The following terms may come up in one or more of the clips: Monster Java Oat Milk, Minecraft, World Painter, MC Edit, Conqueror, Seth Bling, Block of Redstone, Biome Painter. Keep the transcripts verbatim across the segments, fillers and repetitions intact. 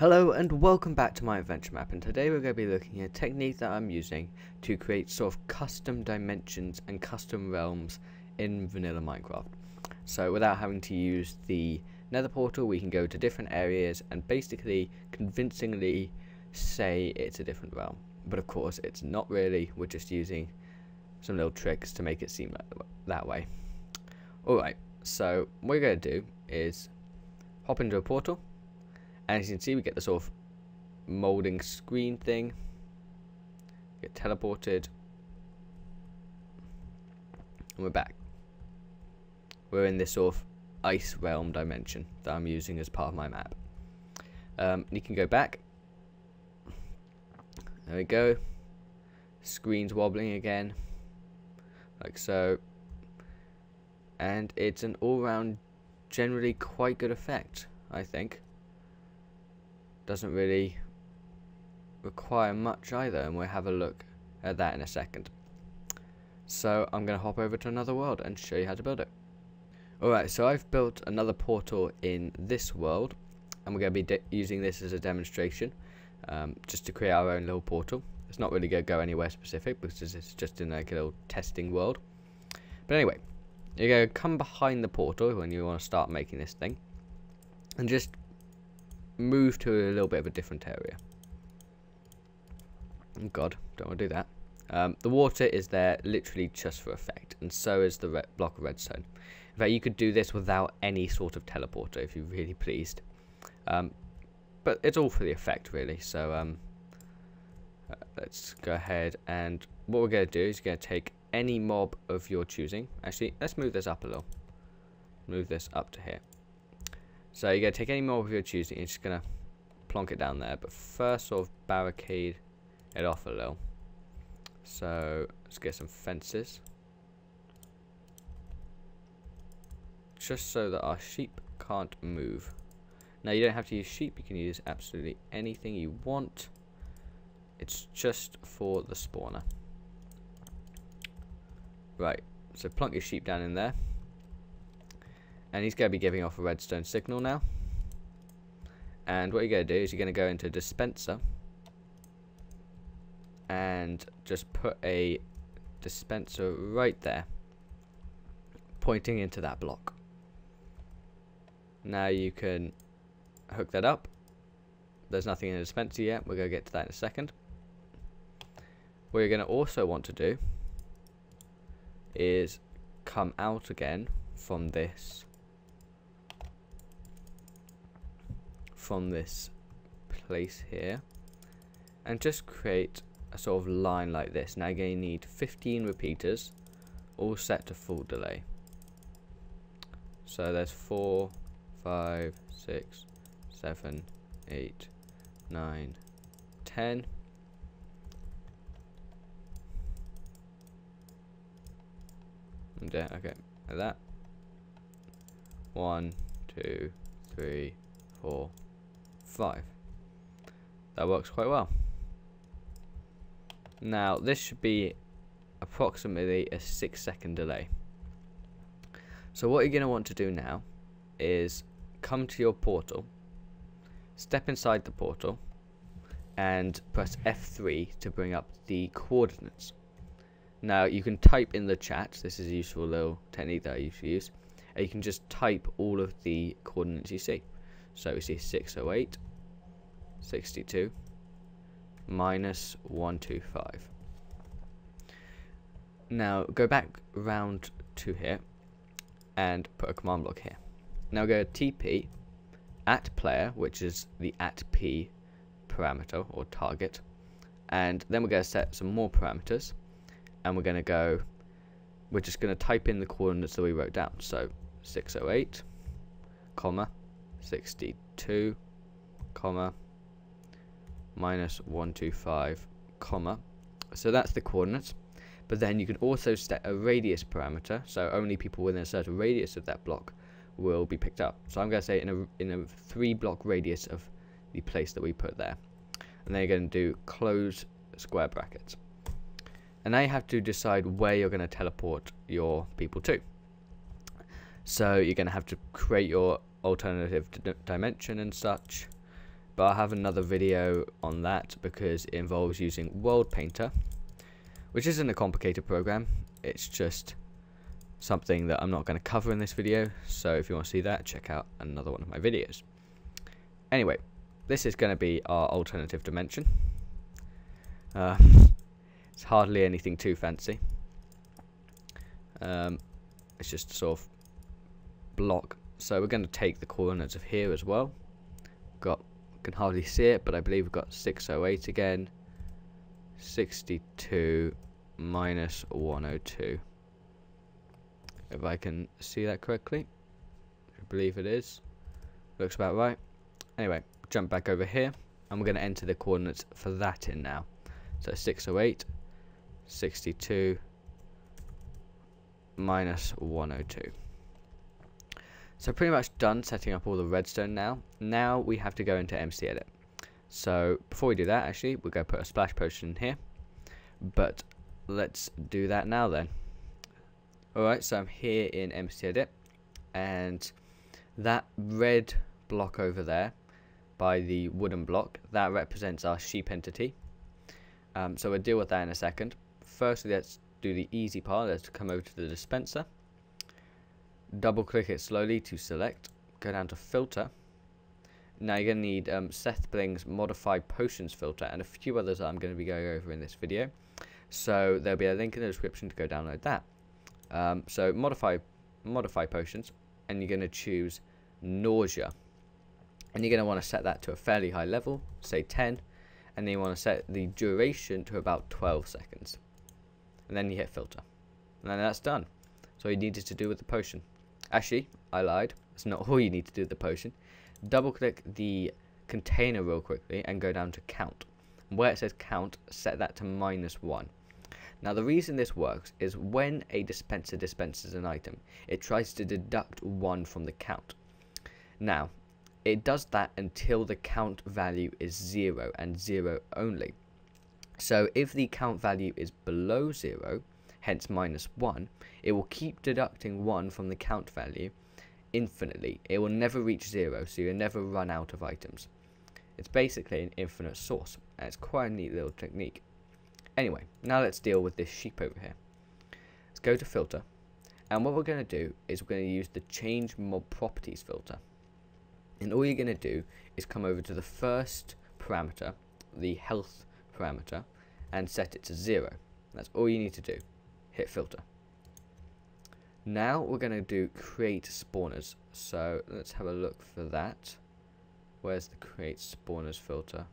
Hello and welcome back to my adventure map, and today we're going to be looking at a technique that I'm using to create sort of custom dimensions and custom realms in vanilla Minecraft. So without having to use the nether portal, we can go to different areas and basically convincingly say it's a different realm. But of course it's not really, we're just using some little tricks to make it seem that way. Alright, so what we're going to do is hop into a portal, and as you can see we get the sort of moulding screen thing, get teleported, and we're back. We're in this sort of ice realm dimension that I'm using as part of my map. Um, you can go back, there we go, screen's wobbling again, like so, and it's an all-round generally quite good effect, I think. Doesn't really require much either, and we'll have a look at that in a second. So I'm going to hop over to another world and show you how to build it. Alright, so I've built another portal in this world, and we're going to be using this as a demonstration, um, just to create our own little portal. It's not really going to go anywhere specific because it's just in like a little testing world. But anyway, you're going to come behind the portal when you want to start making this thing, and just move to a little bit of a different area. Oh god, don't want to do that. Um, the water is there literally just for effect, and so is the red block of redstone. In fact, you could do this without any sort of teleporter if you're really pleased. Um, but it's all for the effect, really. So um, uh, let's go ahead, and what we're going to do is going to take any mob of your choosing. Actually, let's move this up a little. Move this up to here. So you're going to take any mob of your choosing, you're just going to plonk it down there. But first, sort of barricade it off a little. So let's get some fences, just so that our sheep can't move. Now you don't have to use sheep, you can use absolutely anything you want, it's just for the spawner. Right, so plonk your sheep down in there, and he's going to be giving off a redstone signal now. And what you're going to do is you're going to go into dispenser and just put a dispenser right there, pointing into that block. Now you can hook that up. There's nothing in the dispenser yet, we're going to get to that in a second. What you're going to also want to do is come out again from this from this place here, and just create a sort of line like this. Now you're going to need fifteen repeaters, all set to full delay. So there's four, five, six, seven, eight, nine, ten. And there, okay, like that. one, two, three, four, five. That works quite well. Now this should be approximately a six second delay. So what you're going to want to do now is come to your portal, step inside the portal, and press F three to bring up the coordinates. Now you can type in the chat, this is a useful little technique that I usually use, and you can just type all of the coordinates you see. So we see six oh eight, sixty-two, minus one two five. Now go back round to here and put a command block here. Now go to T P at player, which is the at P parameter or target, and then we're going to set some more parameters, and we're going to go we're just going to type in the coordinates that we wrote down. So six oh eight comma sixty-two comma minus one two five, comma. So that's the coordinates. But then you can also set a radius parameter, so only people within a certain radius of that block will be picked up. So I'm going to say in a, in a three block radius of the place that we put there. And then you're going to do close square brackets. And now you have to decide where you're going to teleport your people to. So you're going to have to create your alternative dimension and such. but I'll have another video on that because it involves using World Painter, which isn't a complicated program. It's just something that I'm not going to cover in this video, so if you want to see that, check out another one of my videos. Anyway, this is going to be our alternative dimension. Uh, it's hardly anything too fancy. Um, it's just sort of block. So we're going to take the coordinates of here as well. Got, can hardly see it, but I believe we've got six oh eight again. sixty-two minus one oh two. If I can see that correctly, I believe it is. Looks about right. Anyway, jump back over here, and we're going to enter the coordinates for that in now. So six oh eight, sixty-two, minus one oh two. So pretty much done setting up all the redstone now. Now we have to go into M C Edit. So before we do that, actually, we're going to put a splash potion in here. But let's do that now then. Alright, so I'm here in M C Edit, and that red block over there by the wooden block, that represents our sheep entity. Um, so we'll deal with that in a second. Firstly, let's do the easy part. Let's come over to the dispenser, double click it slowly to select, go down to filter. Now you're going to need um, Seth Bling's modified potions filter and a few others that I'm going to be going over in this video. So there'll be a link in the description to go download that. Um, so modify modify potions, and you're going to choose nausea, and you're going to want to set that to a fairly high level, say ten, and then you want to set the duration to about twelve seconds, and then you hit filter, and then that's done. So you needed to do with the potion. Actually, I lied, it's not all you need to do with the potion. Double click the container real quickly and go down to count. Where it says count, set that to minus one. Now the reason this works is when a dispenser dispenses an item, it tries to deduct one from the count. Now, it does that until the count value is zero and zero only. So if the count value is below zero, hence minus one, it will keep deducting one from the count value infinitely. It will never reach zero, so you'll never run out of items. It's basically an infinite source, and it's quite a neat little technique. Anyway, now let's deal with this sheep over here. Let's go to filter, and what we're going to do is we're going to use the change mob properties filter. And all you're going to do is come over to the first parameter, the health parameter, and set it to zero. That's all you need to do. Hit filter. Now we're going to do create spawners. So let's have a look for that. Where's the create spawners filter?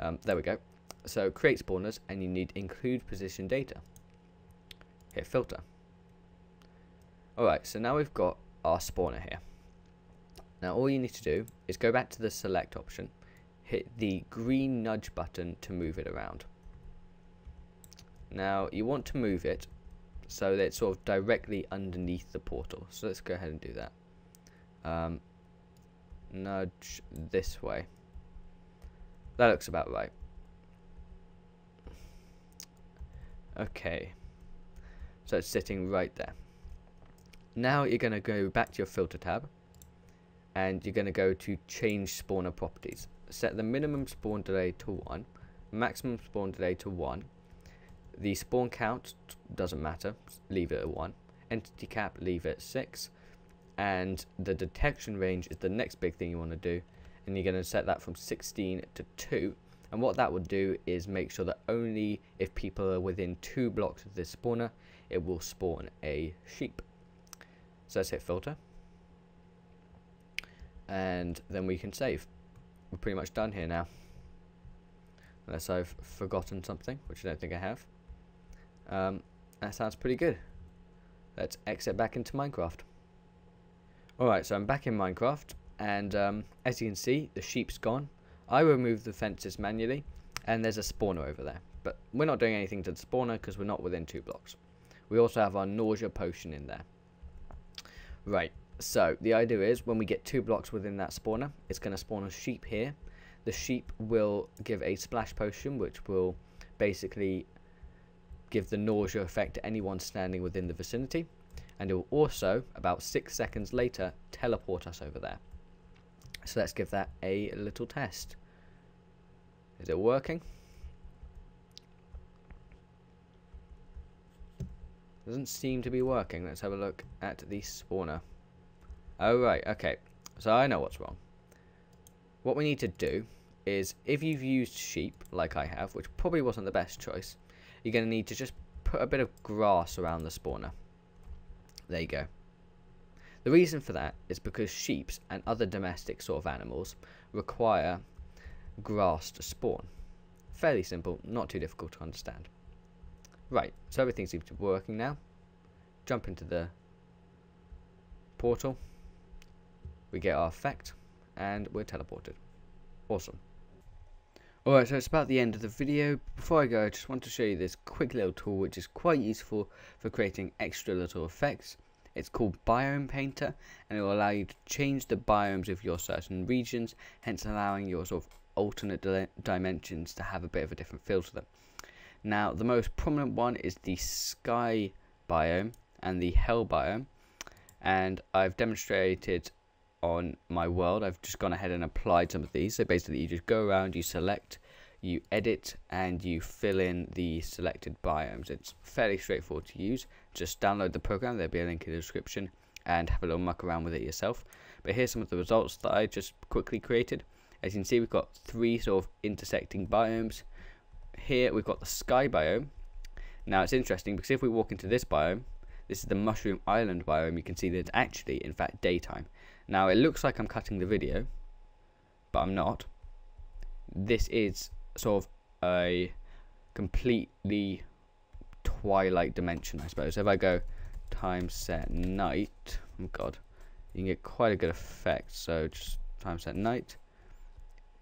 Um, there we go. So create spawners, and you need include position data. Hit filter. Alright, so now we've got our spawner here. Now all you need to do is go back to the select option, hit the green nudge button to move it around. Now you want to move it so that it's sort of directly underneath the portal. So let's go ahead and do that. Um, nudge this way. That looks about right. Okay, so it's sitting right there. Now you're going to go back to your filter tab, and you're going to go to change spawner properties. Set the minimum spawn delay to one, maximum spawn delay to one, the spawn count doesn't matter, leave it at one, entity cap leave it at six, and the detection range is the next big thing you want to do, and you're going to set that from sixteen to two. And what that would do is make sure that only if people are within two blocks of this spawner, it will spawn a sheep. So let's hit filter. And then we can save. We're pretty much done here now. Unless I've forgotten something, which I don't think I have. Um, that sounds pretty good. Let's exit back into Minecraft. Alright, so I'm back in Minecraft. And um, as you can see, the sheep's gone. I removed the fences manually, and there's a spawner over there, but we're not doing anything to the spawner because we're not within two blocks. We also have our nausea potion in there. Right, so the idea is when we get two blocks within that spawner, it's going to spawn a sheep here. The sheep will give a splash potion, which will basically give the nausea effect to anyone standing within the vicinity, and it will also, about six seconds later, teleport us over there. So let's give that a little test. Is it working? Doesn't seem to be working. Let's have a look at the spawner. Oh right, okay. So I know what's wrong. What we need to do is, if you've used sheep like I have, which probably wasn't the best choice, you're going to need to just put a bit of grass around the spawner. There you go. The reason for that is because sheep and other domestic sort of animals require grass to spawn. Fairly simple, not too difficult to understand. Right, so everything seems to be working now. Jump into the portal. We get our effect, and we're teleported. Awesome. Alright, so it's about the end of the video. Before I go, I just want to show you this quick little tool which is quite useful for creating extra little effects. It's called Biome Painter, and it will allow you to change the biomes of your certain regions, hence allowing your sort of alternate di dimensions to have a bit of a different feel to them. Now, the most prominent one is the sky biome and the hell biome, and I've demonstrated on my world. I've just gone ahead and applied some of these. So basically, you just go around, you select, you edit, and you fill in the selected biomes. It's fairly straightforward to use. Just download the program, there'll be a link in the description, and have a little muck around with it yourself. But here's some of the results that I just quickly created. As you can see, we've got three sort of intersecting biomes. Here we've got the sky biome. Now it's interesting because if we walk into this biome, this is the Mushroom Island biome, you can see that it's actually in fact daytime. Now it looks like I'm cutting the video, but I'm not. This is sort of a completely twilight dimension, I suppose. So if I go time set night, oh god, you can get quite a good effect. So just time set night,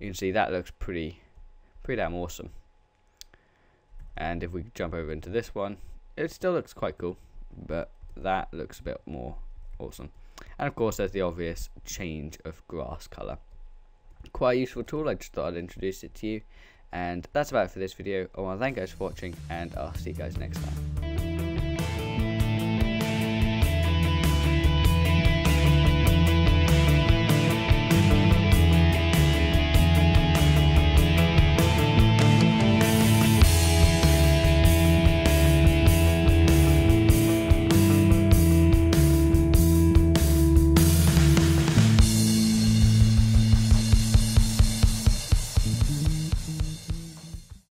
you can see that looks pretty pretty damn awesome. And if we jump over into this one, it still looks quite cool, but that looks a bit more awesome. And of course there's the obvious change of grass colour. Quite a useful tool, I just thought I'd introduce it to you. And that's about it for this video. I want to thank you guys for watching, and I'll see you guys next time.